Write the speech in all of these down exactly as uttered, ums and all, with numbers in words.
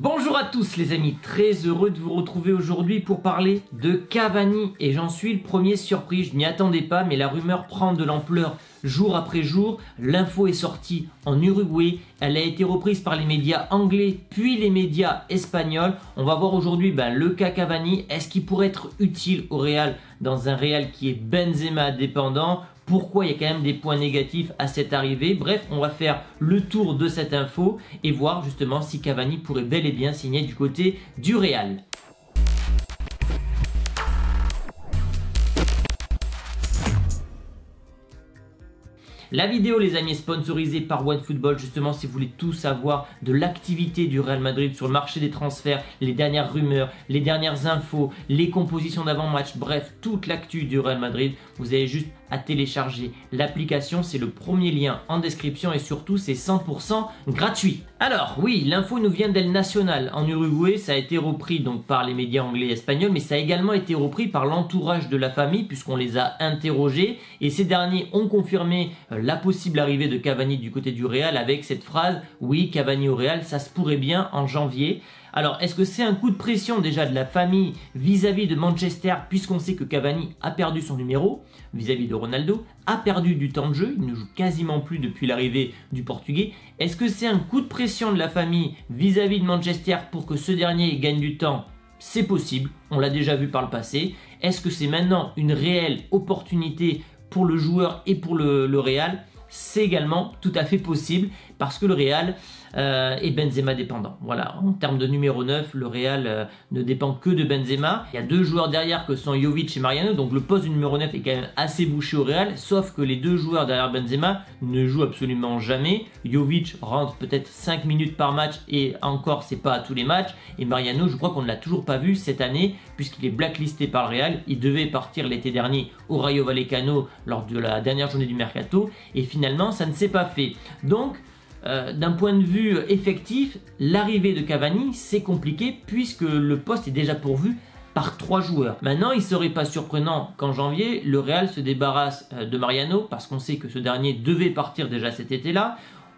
Bonjour à tous les amis, très heureux de vous retrouver aujourd'hui pour parler de Cavani et j'en suis le premier surpris, je m'y attendais pas mais la rumeur prend de l'ampleur jour après jour, l'info est sortie en Uruguay, elle a été reprise par les médias anglais puis les médias espagnols. On va voir aujourd'hui ben, le cas Cavani, est-ce qu'il pourrait être utile au Real dans un Real qui est Benzema dépendant? Pourquoi il y a quand même des points négatifs à cette arrivée? Bref, on va faire le tour de cette info et voir justement si Cavani pourrait bel et bien signer du côté du Real. La vidéo, les amis, est sponsorisée par OneFootball. Justement, si vous voulez tout savoir de l'activité du Real Madrid sur le marché des transferts, les dernières rumeurs, les dernières infos, les compositions d'avant-match, bref, toute l'actu du Real Madrid, vous avez juste à télécharger l'application. C'est le premier lien en description et surtout, c'est cent pour cent gratuit. Alors, oui, l'info nous vient d'El Nacional. En Uruguay, ça a été repris donc par les médias anglais et espagnols, mais ça a également été repris par l'entourage de la famille puisqu'on les a interrogés et ces derniers ont confirmé euh, la possible arrivée de Cavani du côté du Real avec cette phrase « Oui, Cavani au Real, ça se pourrait bien en janvier ». Alors, est-ce que c'est un coup de pression déjà de la famille vis-à-vis de Manchester puisqu'on sait que Cavani a perdu son numéro vis-à-vis de Ronaldo, a perdu du temps de jeu, il ne joue quasiment plus depuis l'arrivée du Portugais. Est-ce que c'est un coup de pression de la famille vis-à-vis de Manchester pour que ce dernier gagne du temps? C'est possible, on l'a déjà vu par le passé. Est-ce que c'est maintenant une réelle opportunité pour le joueur et pour le, le Real? C'est également tout à fait possible parce que le Real euh, est Benzema dépendant. Voilà, en termes de numéro neuf, le Real euh, ne dépend que de Benzema. Il y a deux joueurs derrière que sont Jovic et Mariano, donc le poste du numéro neuf est quand même assez bouché au Real, sauf que les deux joueurs derrière Benzema ne jouent absolument jamais. Jovic rentre peut-être cinq minutes par match et encore, c'est pas à tous les matchs. Et Mariano, je crois qu'on ne l'a toujours pas vu cette année puisqu'il est blacklisté par le Real. Il devait partir l'été dernier au Rayo Vallecano lors de la dernière journée du Mercato et finalement, Finalement, ça ne s'est pas fait. Donc, euh, d'un point de vue effectif, l'arrivée de Cavani, c'est compliqué puisque le poste est déjà pourvu par trois joueurs. Maintenant, il ne serait pas surprenant qu'en janvier, le Real se débarrasse de Mariano parce qu'on sait que ce dernier devait partir déjà cet été-là.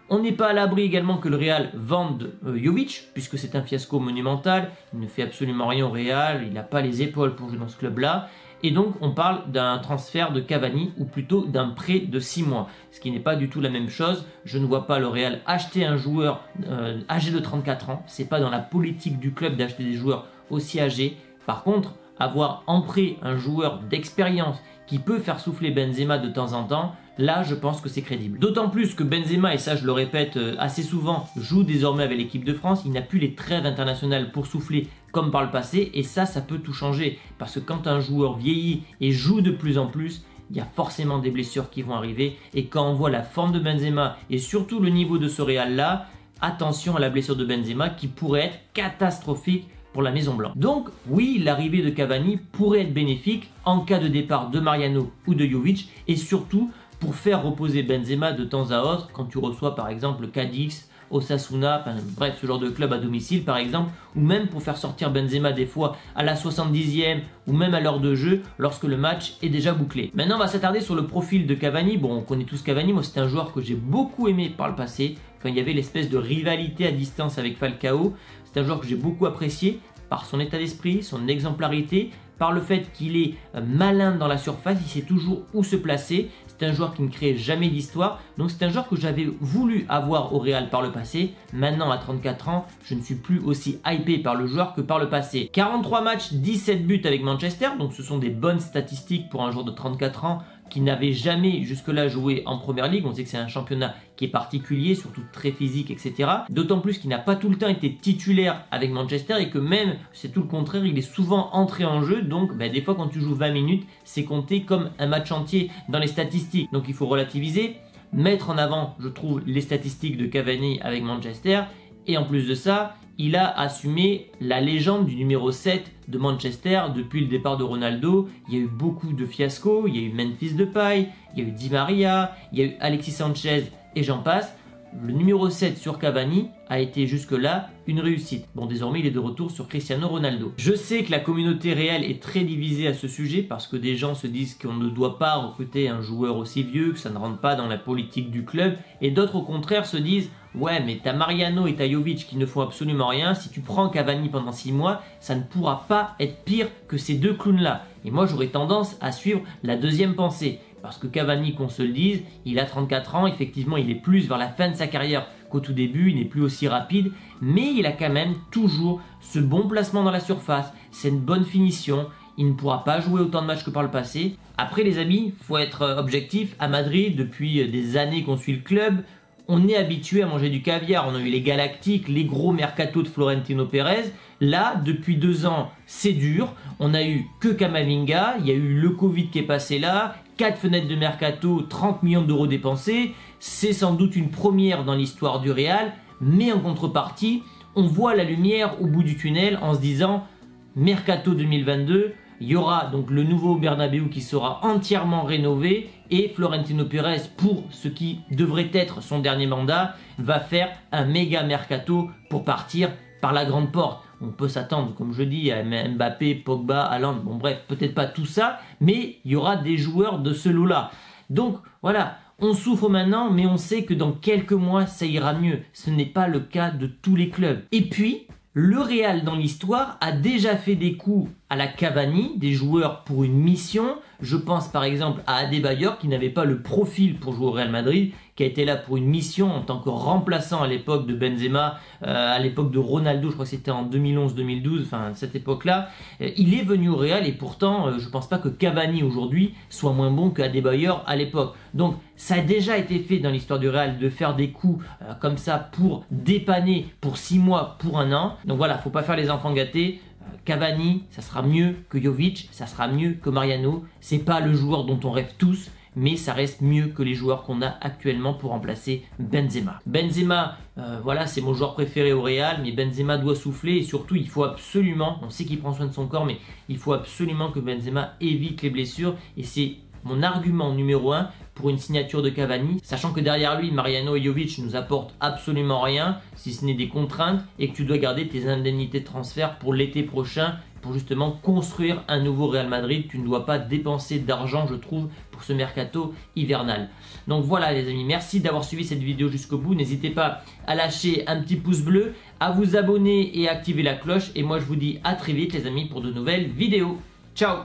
On n'est pas à l'abri également que le Real vende euh, Jovic, puisque c'est un fiasco monumental. Il ne fait absolument rien au Real, il n'a pas les épaules pour jouer dans ce club-là. Et donc, on parle d'un transfert de Cavani, ou plutôt d'un prêt de six mois, ce qui n'est pas du tout la même chose. Je ne vois pas le Real acheter un joueur euh, âgé de trente-quatre ans. Ce n'est pas dans la politique du club d'acheter des joueurs aussi âgés. Par contre, avoir en prêt un joueur d'expérience qui peut faire souffler Benzema de temps en temps, là, je pense que c'est crédible. D'autant plus que Benzema, et ça je le répète assez souvent, joue désormais avec l'équipe de France. Il n'a plus les trêves internationales pour souffler comme par le passé. Et ça, ça peut tout changer. Parce que quand un joueur vieillit et joue de plus en plus, il y a forcément des blessures qui vont arriver. Et quand on voit la forme de Benzema et surtout le niveau de ce Real-là, attention à la blessure de Benzema qui pourrait être catastrophique pour la Maison Blanche. Donc oui, l'arrivée de Cavani pourrait être bénéfique en cas de départ de Mariano ou de Jovic. Et surtout, pour faire reposer Benzema de temps à autre, quand tu reçois par exemple Cadix, Osasuna, enfin, bref, ce genre de club à domicile par exemple, ou même pour faire sortir Benzema des fois à la soixante-dixième ou même à l'heure de jeu lorsque le match est déjà bouclé. Maintenant, on va s'attarder sur le profil de Cavani. Bon, on connaît tous Cavani, moi c'est un joueur que j'ai beaucoup aimé par le passé, quand il y avait l'espèce de rivalité à distance avec Falcao. C'est un joueur que j'ai beaucoup apprécié par son état d'esprit, son exemplarité, par le fait qu'il est malin dans la surface, il sait toujours où se placer. C'est un joueur qui ne crée jamais d'histoire. Donc c'est un joueur que j'avais voulu avoir au Real par le passé. Maintenant à trente-quatre ans, je ne suis plus aussi hypé par le joueur que par le passé. quarante-trois matchs, dix-sept buts avec Manchester. Donc ce sont des bonnes statistiques pour un joueur de trente-quatre ans qui n'avait jamais jusque-là joué en Première Ligue. On sait que c'est un championnat qui est particulier, surtout très physique, et cetera. D'autant plus qu'il n'a pas tout le temps été titulaire avec Manchester et que même, c'est tout le contraire, il est souvent entré en jeu. Donc, ben, des fois, quand tu joues vingt minutes, c'est compté comme un match entier dans les statistiques. Donc, il faut relativiser, mettre en avant, je trouve, les statistiques de Cavani avec Manchester. Et en plus de ça, il a assumé la légende du numéro sept de Manchester depuis le départ de Ronaldo. Il y a eu beaucoup de fiascos, il y a eu Memphis Depay, il y a eu Di Maria, il y a eu Alexis Sanchez et j'en passe. Le numéro sept sur Cavani a été jusque-là une réussite. Bon, désormais, il est de retour sur Cristiano Ronaldo. Je sais que la communauté réelle est très divisée à ce sujet parce que des gens se disent qu'on ne doit pas recruter un joueur aussi vieux, que ça ne rentre pas dans la politique du club. Et d'autres, au contraire, se disent « Ouais, mais t'as Mariano et t'as Jovic qui ne font absolument rien. Si tu prends Cavani pendant six mois, ça ne pourra pas être pire que ces deux clowns-là. Et moi, j'aurais tendance à suivre la deuxième pensée. Parce que Cavani, qu'on se le dise, il a trente-quatre ans, effectivement, il est plus vers la fin de sa carrière qu'au tout début, il n'est plus aussi rapide, mais il a quand même toujours ce bon placement dans la surface, cette bonne finition. Il ne pourra pas jouer autant de matchs que par le passé. Après les amis, il faut être objectif, à Madrid, depuis des années qu'on suit le club, on est habitué à manger du caviar, on a eu les Galactiques, les gros mercato de Florentino Pérez. Là, depuis deux ans, c'est dur, on a eu que Camavinga, il y a eu le Covid qui est passé là, quatre fenêtres de mercato, trente millions d'euros dépensés, c'est sans doute une première dans l'histoire du Real, mais en contrepartie, on voit la lumière au bout du tunnel en se disant « Mercato deux mille vingt-deux », il y aura donc le nouveau Bernabéu qui sera entièrement rénové et Florentino Pérez, pour ce qui devrait être son dernier mandat, va faire un méga mercato pour partir par la grande porte. On peut s'attendre, comme je dis, à Mbappé, Pogba, Haaland, bon bref, peut-être pas tout ça, mais il y aura des joueurs de ce lot-là. Donc voilà, on souffre maintenant, mais on sait que dans quelques mois, ça ira mieux. Ce n'est pas le cas de tous les clubs. Et puis... le Real dans l'histoire a déjà fait des coups à la Cavani, des joueurs pour une mission. Je pense par exemple à Adébayor qui n'avait pas le profil pour jouer au Real Madrid, qui a été là pour une mission en tant que remplaçant à l'époque de Benzema, euh, à l'époque de Ronaldo, je crois que c'était en deux mille onze deux mille douze, enfin cette époque-là. Euh, il est venu au Real et pourtant euh, je ne pense pas que Cavani aujourd'hui soit moins bon qu'Adébayor à l'époque. Donc ça a déjà été fait dans l'histoire du Real de faire des coups euh, comme ça pour dépanner pour six mois, pour un an. Donc voilà, il ne faut pas faire les enfants gâtés. Cavani, ça sera mieux que Jovic, ça sera mieux que Mariano. C'est pas le joueur dont on rêve tous, mais ça reste mieux que les joueurs qu'on a actuellement pour remplacer Benzema. Benzema, euh, voilà, c'est mon joueur préféré au Real, mais Benzema doit souffler et surtout, il faut absolument, on sait qu'il prend soin de son corps, mais il faut absolument que Benzema évite les blessures et c'est mon argument numéro un pour une signature de Cavani, sachant que derrière lui, Mariano et Jovic nous apportent absolument rien, si ce n'est des contraintes, et que tu dois garder tes indemnités de transfert pour l'été prochain, pour justement construire un nouveau Real Madrid. Tu ne dois pas dépenser d'argent, je trouve, pour ce mercato hivernal. Donc voilà les amis, merci d'avoir suivi cette vidéo jusqu'au bout. N'hésitez pas à lâcher un petit pouce bleu, à vous abonner et à activer la cloche. Et moi, je vous dis à très vite les amis pour de nouvelles vidéos. Ciao!